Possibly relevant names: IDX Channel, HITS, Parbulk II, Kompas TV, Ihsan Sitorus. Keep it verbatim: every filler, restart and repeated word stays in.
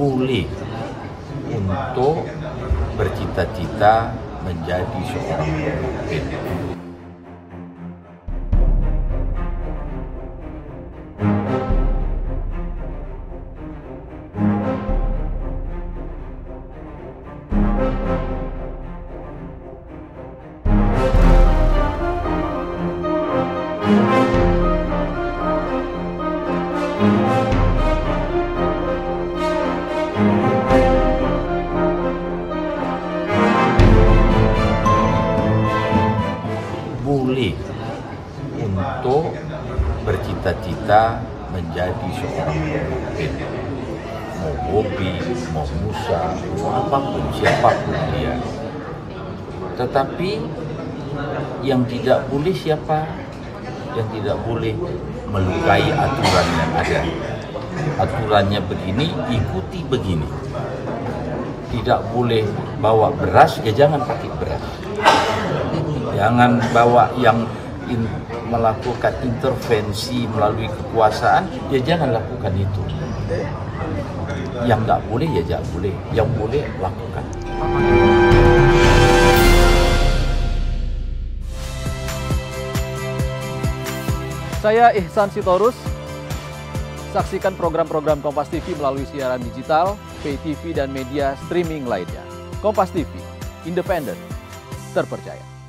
boleh untuk bercita-cita menjadi seorang pemimpin. Boleh untuk bercita-cita menjadi seorang pemimpin, mau hobi, mau musa, mau apapun, siapapun dia. Tetapi yang tidak boleh siapa? Yang tidak boleh melukai aturan yang ada. Aturannya begini, ikuti begini. Tidak boleh bawa beras, ya jangan pakai beras. Jangan bawa yang in, melakukan intervensi melalui kekuasaan, ya jangan lakukan itu. Yang nggak boleh, ya jangan boleh. Yang boleh, lakukan. Saya Ihsan Sitorus, saksikan program-program Kompas T V melalui siaran digital, pay T V dan media streaming lainnya. Kompas T V, independen, terpercaya.